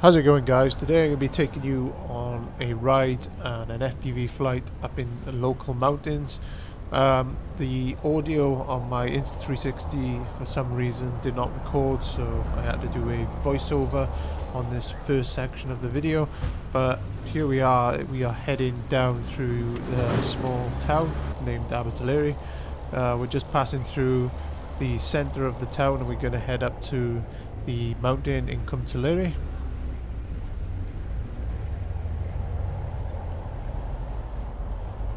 How's it going, guys? Today I'm going to be taking you on a ride and an FPV flight up in the local mountains. The audio on my Insta360 for some reason did not record, so I had to do a voiceover on this first section of the video. But here we are heading down through a small town named Abba Teleri. We're just passing through the centre of the town and we're going to head up to the mountain in Cwm Taleri.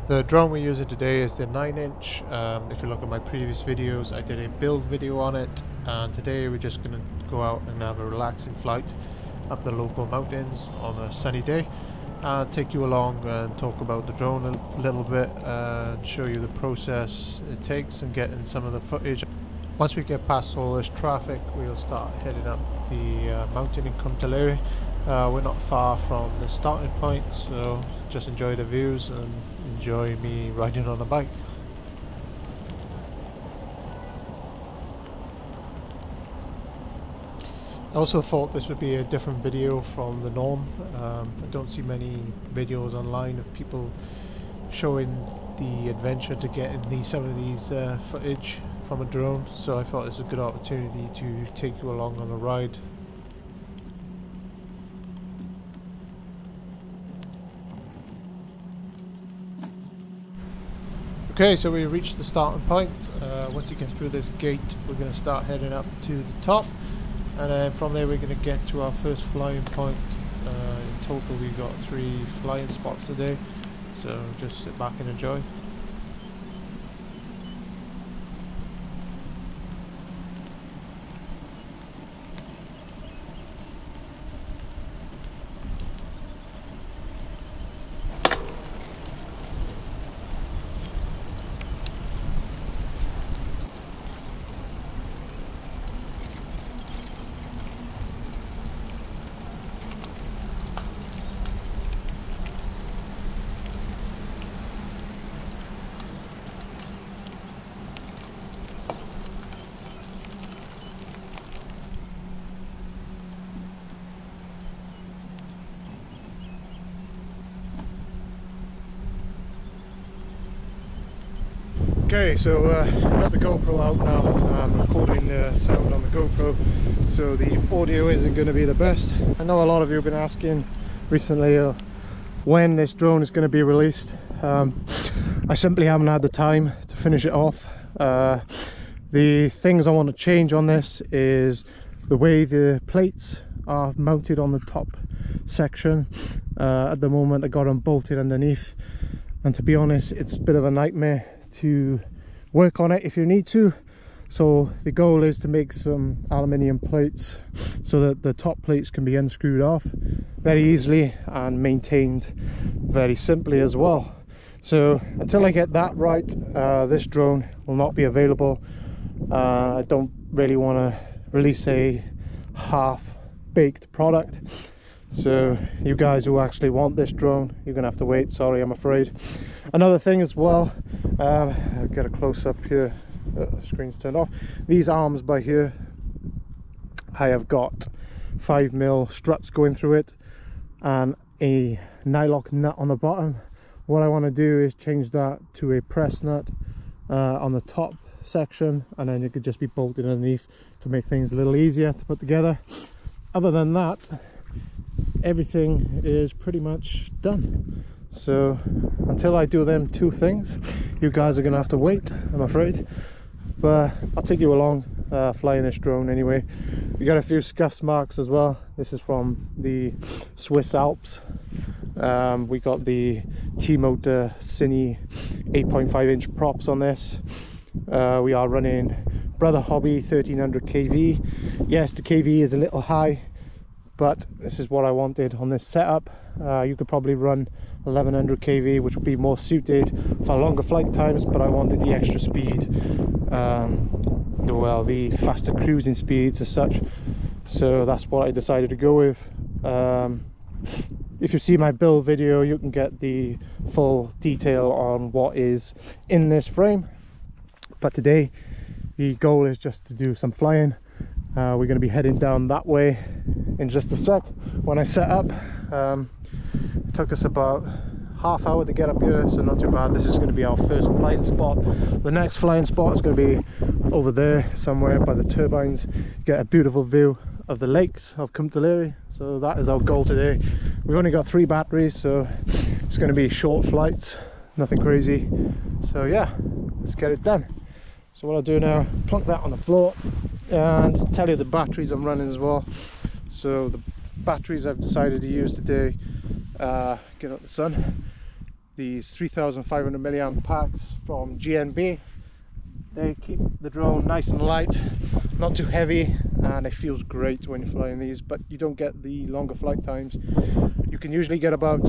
The drone we're using today is the 9-inch. If you look at my previous videos, I did a build video on it, and today we're just going to go out and have a relaxing flight up the local mountains on a sunny day. I'll take you along and talk about the drone a little bit and show you the process it takes and getting some of the footage. Once we get past all this traffic, we'll start heading up the mountain in Cwm Taleri. We're not far from the starting point, so just enjoy the views and enjoy me riding on a bike. I also thought this would be a different video from the norm. I don't see many videos online of people showing the adventure to getting some of these footage from a drone, so I thought it was a good opportunity to take you along on a ride. Okay, so we reached the starting point. Once you get through this gate, we're going to start heading up to the top, and then from there we're going to get to our first flying point. In total we've got 3 flying spots today, so just sit back and enjoy. Okay, so I've got the GoPro out now. I'm recording the sound on the GoPro, so the audio isn't going to be the best. I know a lot of you have been asking recently when this drone is going to be released. I simply haven't had the time to finish it off. The things I want to change on this is the way the plates are mounted on the top section. At the moment I got them bolted underneath, and to be honest it's a bit of a nightmare to work on it if you need to. So the goal is to make some aluminium plates so that the top plates can be unscrewed off very easily and maintained very simply as well. So until I get that right, this drone will not be available. I don't really want to release a half-baked product, so you guys who actually want this drone, you're gonna have to wait, sorry, I'm afraid. Another thing as well, I'll get a close-up here. The screen's turned off. These arms by here, I have got 5mm struts going through it and a nylock nut on the bottom. What I want to do is change that to a press nut on the top section, and then it could just be bolted underneath to make things a little easier to put together. Other than that, everything is pretty much done. So until I do them 2 things, you guys are gonna have to wait, I'm afraid. But I'll take you along flying this drone anyway. You got a few scuff marks as well. This is from the Swiss Alps. We got the T-Motor Cine 8.5-inch props on this. We are running Brother Hobby 1300 KV. Yes, the KV is a little high, but this is what I wanted on this setup. You could probably run 1100 kV, which would be more suited for longer flight times, but I wanted the extra speed, well, the faster cruising speeds as such, so that's what I decided to go with. If you see my build video, you can get the full detail on what is in this frame, but today the goal is just to do some flying. We're going to be heading down that way in just a sec. when I set up. It took us about half hour to get up here, so not too bad. This is going to be our first flying spot. The next flying spot is going to be over there somewhere by the turbines. Get a beautiful view of the lakes of Cwm Taleri. So that is our goal today. We've only got 3 batteries, so it's going to be short flights, nothing crazy. So yeah, let's get it done. So what I'll do now, plunk that on the floor and tell you the batteries I'm running as well. So the batteries I've decided to use today, get out the sun, these 3,500 milliamp packs from GNB. They keep the drone nice and light, not too heavy, and it feels great when you're flying these, but you don't get the longer flight times. You can usually get about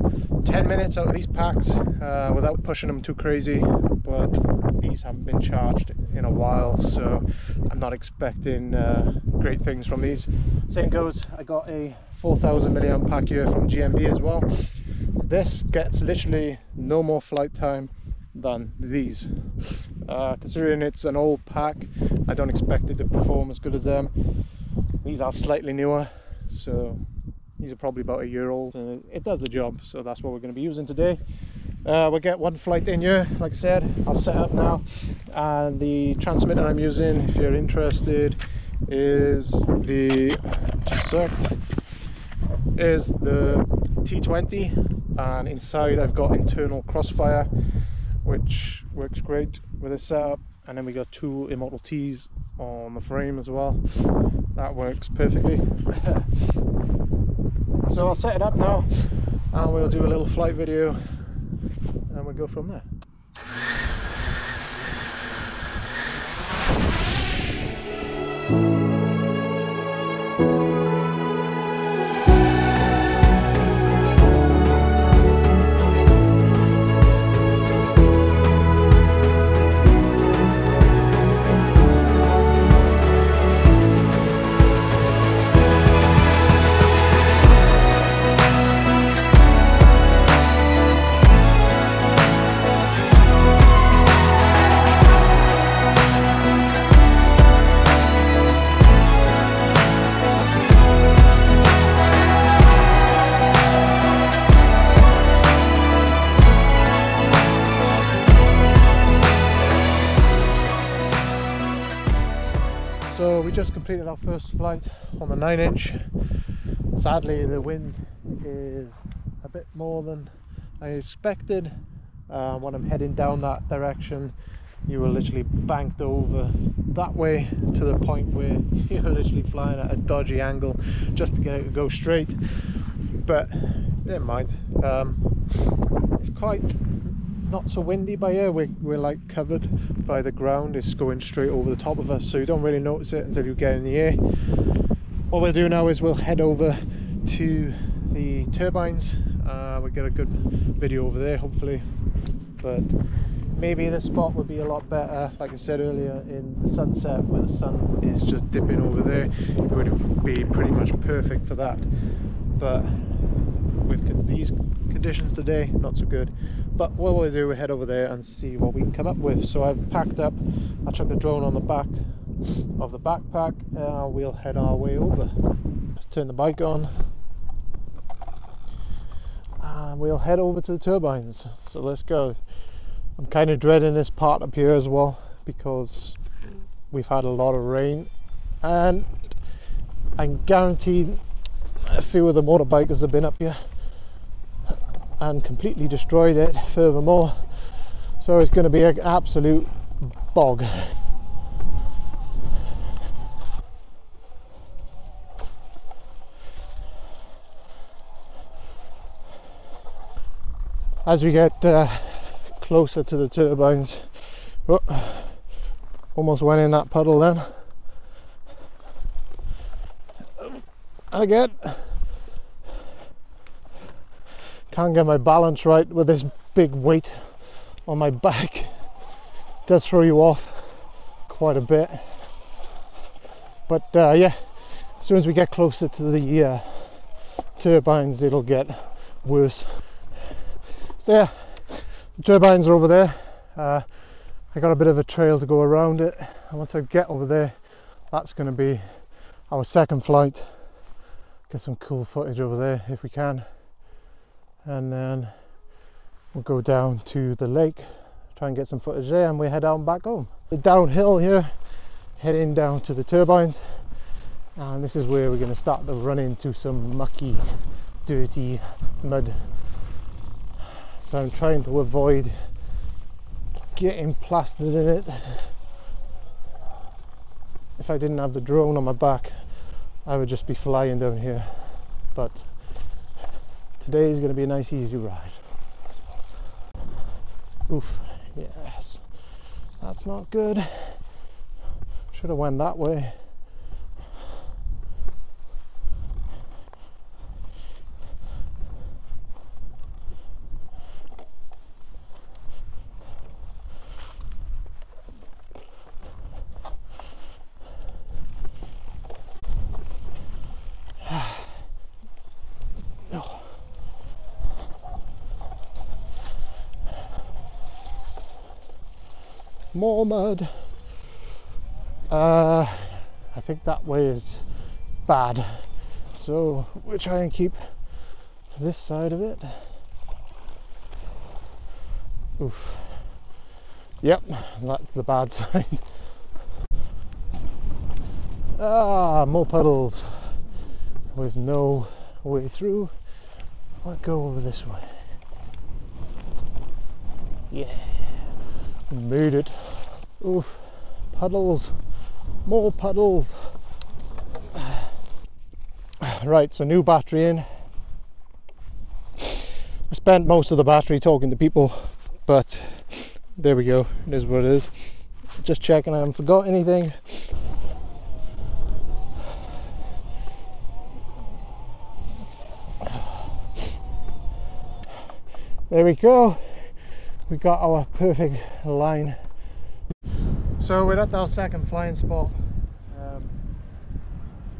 10 minutes out of these packs without pushing them too crazy, but these haven't been charged in a while, so I'm not expecting great things from these. Same goes, I got a 4,000 milliamp pack here from GMV as well. This gets literally no more flight time than these. Considering it's an old pack, I don't expect it to perform as good as them. These are slightly newer, so these are probably about a year old, and it does the job, so that's what we're going to be using today. We'll get one flight in here. Like I said, I'll set up now, and the transmitter I'm using, if you're interested, is the T20, and inside I've got internal Crossfire, which works great with this setup, and then we got 2 Immortal Ts on the frame as well. That works perfectly. So I'll set it up now, and we'll do a little flight video, and we'll go from there. Just completed our first flight on the 9-inch. Sadly, the wind is a bit more than I expected. When I'm heading down that direction, you were literally banked over that way to the point where you're literally flying at a dodgy angle just to get it to go straight. But never mind. It's quite not so windy by here. We're like covered by the ground. It's going straight over the top of us, so you don't really notice it until you get in the air. What we'll do now is we'll head over to the turbines. We'll get a good video over there hopefully, but maybe this spot would be a lot better, like I said earlier, in the sunset where the sun is just dipping over there. It would be pretty much perfect for that, but with these conditions today, not so good. But what we'll do, we'll head over there and see what we can come up with. So I've packed up, I chucked the drone on the back of the backpack, and we'll head our way over. Let's turn the bike on and we'll head over to the turbines. So let's go. I'm kind of dreading this part up here as well, because we've had a lot of rain, and I'm guaranteed a few of the motorbikers have been up here and completely destroyed it furthermore, so it's going to be an absolute bog. As we get closer to the turbines, oh, almost went in that puddle then, and again can't get my balance right with this big weight on my back. It does throw you off quite a bit, but yeah, as soon as we get closer to the turbines, it'll get worse. So yeah, the turbines are over there. I got a bit of a trail to go around it, and once I get over there, that's going to be our second flight get some cool footage over there if we can, and then we'll go down to the lake, try and get some footage there, and we head out and back home. The downhill here, heading down to the turbines, and this is where we're going to start to run into some mucky, dirty mud. So I'm trying to avoid getting plastered in it. If I didn't have the drone on my back, I would just be flying down here, but today is going to be a nice easy ride. Oof, yes, that's not good. Should have went that way. More mud. I think that way is bad, so we'll try and keep this side of it. Oof. Yep, that's the bad side. Ah, more puddles with no way through. We'll go over this way. Yeah. Made it. Oof, puddles, more puddles. Right, so new battery in. I spent most of the battery talking to people, but there we go, it is what it is. Just checking I haven't forgot anything. There we go. We got our perfect line. So we're at our second flying spot.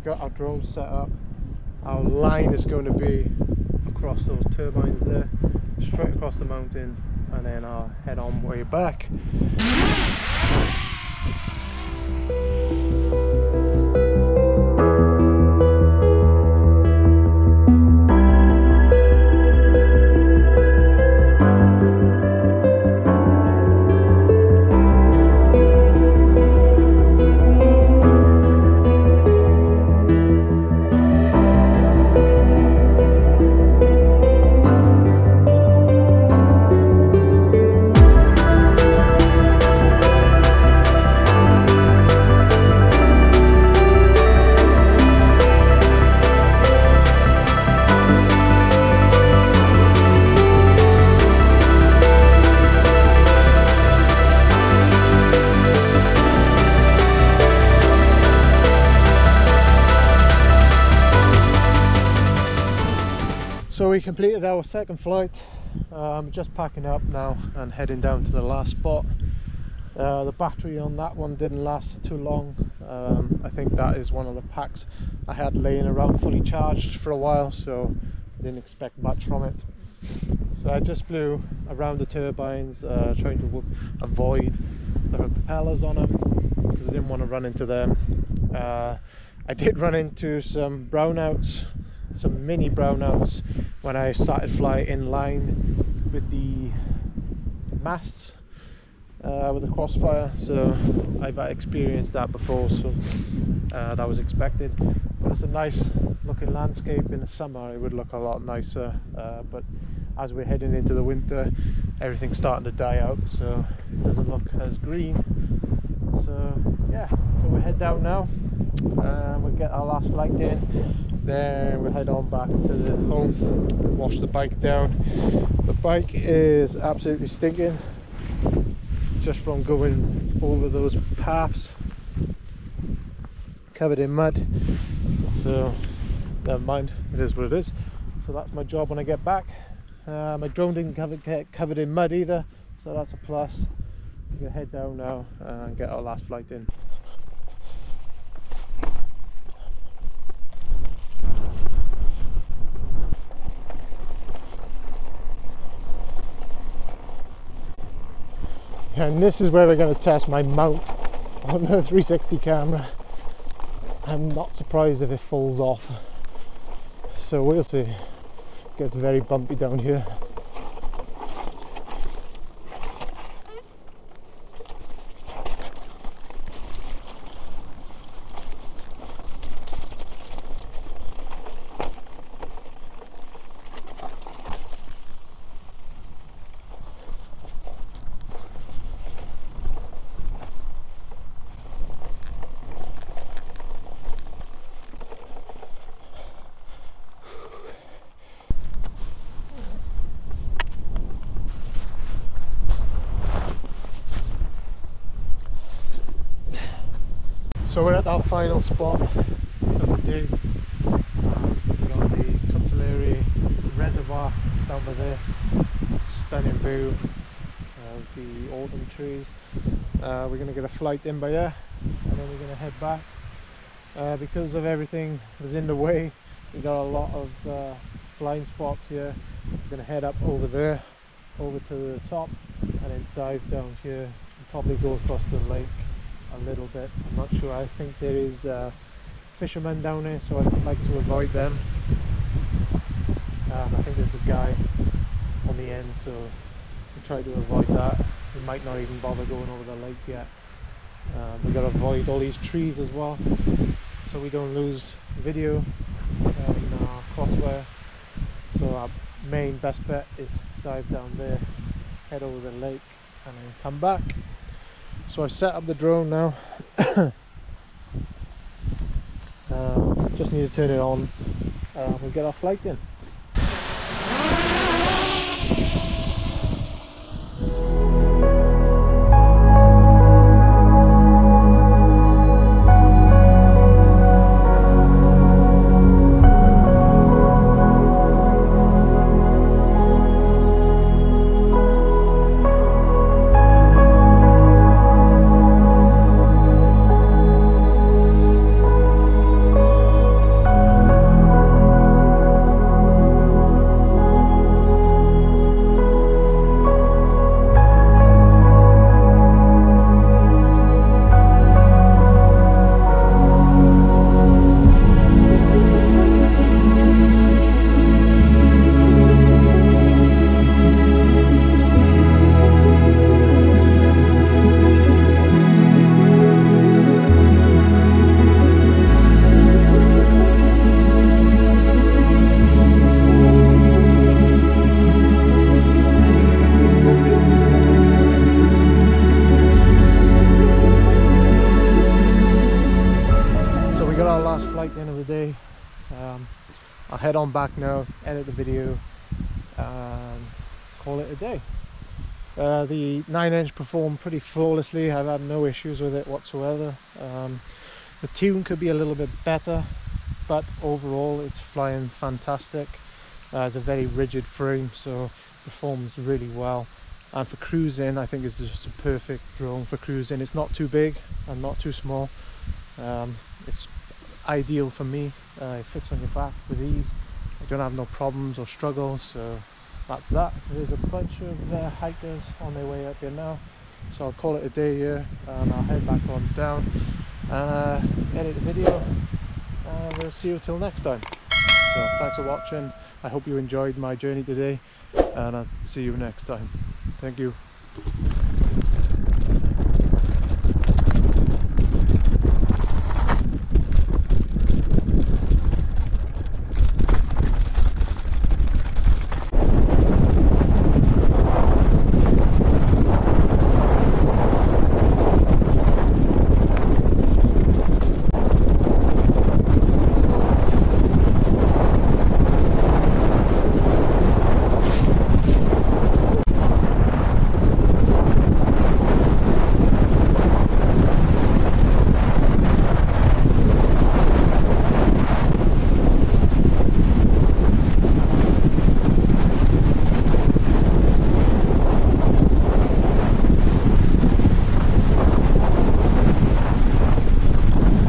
Got our drone set up. Our line is going to be across those turbines there, straight across the mountain, and then I'll head on way back. We completed our second flight. Just packing up now and heading down to the last spot. The battery on that one didn't last too long. I think that is one of the packs I had laying around fully charged for a while, so I didn't expect much from it. So I just flew around the turbines, trying to avoid the propellers on them because I didn't want to run into them. I did run into some brownouts, some mini brownouts, when I started flying in line with the masts with the Crossfire. So I've experienced that before, so that was expected. But it's a nice looking landscape. In the summer it would look a lot nicer, but as we're heading into the winter, everything's starting to die out, so it doesn't look as green. So yeah, so we'll head down now, we'll get our last flight in. Then we'll head on back to the home, wash the bike down. The bike is absolutely stinking just from going over those paths covered in mud, so never mind, it is what it is. So that's my job when I get back. My drone didn't get covered in mud either, so that's a plus. We'll head down now and get our last flight in. And this is where we're going to test my mount on the 360 camera. I'm not surprised if it falls off. so we'll see. It gets very bumpy down here. So we're at our final spot of the day. We've got the Catillary Reservoir down by there. Stunning view of the autumn trees. We're going to get a flight in by air and then we're going to head back. Because of everything that's in the way, we've got a lot of blind spots here. We're going to head up over there, over to the top, and then dive down here and probably go across the lake a little bit. I'm not sure. I think there is fishermen down there, so I'd like to avoid them. I think there's a guy on the end, so we try to avoid that. We might not even bother going over the lake yet. We've got to avoid all these trees as well, so we don't lose video in our Crossfire. So our main best bet is dive down there, head over the lake and then come back. So I set up the drone now. Just need to turn it on. We'll get our flight in. I'll head on back now, edit the video and call it a day. The 9" performed pretty flawlessly. I've had no issues with it whatsoever. The tune could be a little bit better, but overall it's flying fantastic. It's a very rigid frame, so it performs really well, and for cruising I think it's just a perfect drone for cruising. It's not too big and not too small. It's ideal for me. It fits on your back with ease. I don't have no problems or struggles, so that's that. There's a bunch of hikers on their way up here now, so I'll call it a day here and I'll head back on down and edit the video, and we'll see you till next time. So thanks for watching. I hope you enjoyed my journey today, and I'll see you next time. Thank you.